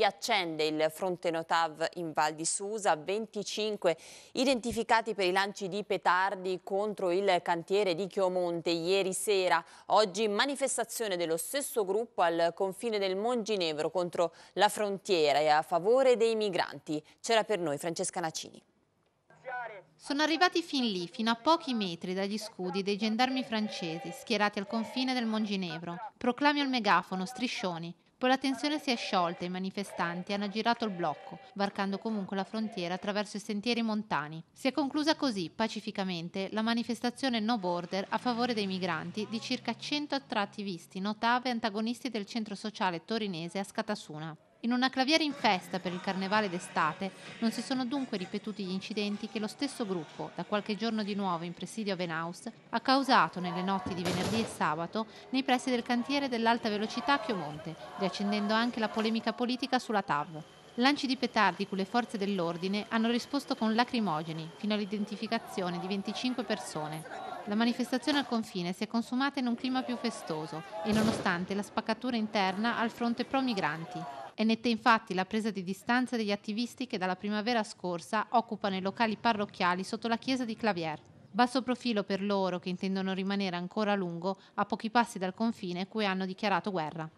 riaccende il fronte Notav in Val di Susa, 25 identificati per i lanci di petardi contro il cantiere di Chiomonte ieri sera. Oggi manifestazione dello stesso gruppo al confine del Monginevro contro la frontiera e a favore dei migranti. C'era per noi Francesca Nacini. Sono arrivati fin lì, fino a pochi metri dagli scudi dei gendarmi francesi schierati al confine del Monginevro. Proclami al megafono, striscioni. Poi la tensione si è sciolta e i manifestanti hanno girato il blocco, varcando comunque la frontiera attraverso i sentieri montani. Si è conclusa così, pacificamente, la manifestazione No Border a favore dei migranti di circa 100 tra attivisti, Notav e antagonisti del centro sociale torinese a Scatasuna. In una Claviere in festa per il carnevale d'estate non si sono dunque ripetuti gli incidenti che lo stesso gruppo, da qualche giorno di nuovo in presidio a Venaus, ha causato nelle notti di venerdì e sabato nei pressi del cantiere dell'alta velocità a Chiomonte, riaccendendo anche la polemica politica sulla TAV. Lanci di petardi cui le forze dell'ordine hanno risposto con lacrimogeni fino all'identificazione di 25 persone. La manifestazione al confine si è consumata in un clima più festoso e nonostante la spaccatura interna al fronte pro-migranti. È netta infatti la presa di distanza degli attivisti che dalla primavera scorsa occupano i locali parrocchiali sotto la chiesa di Claviere. Basso profilo per loro che intendono rimanere ancora a lungo a pochi passi dal confine cui hanno dichiarato guerra.